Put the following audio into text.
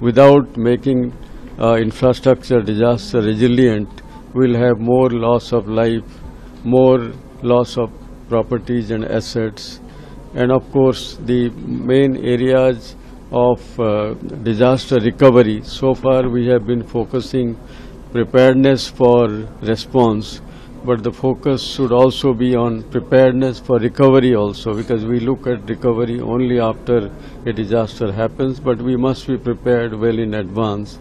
without making infrastructure disaster resilient, we'll have more loss of life, more loss of properties and assets. And of course, the main areas of disaster recovery, so far we have been focusing preparedness for response, but the focus should also be on preparedness for recovery also, because we look at recovery only after a disaster happens, but we must be prepared well in advance.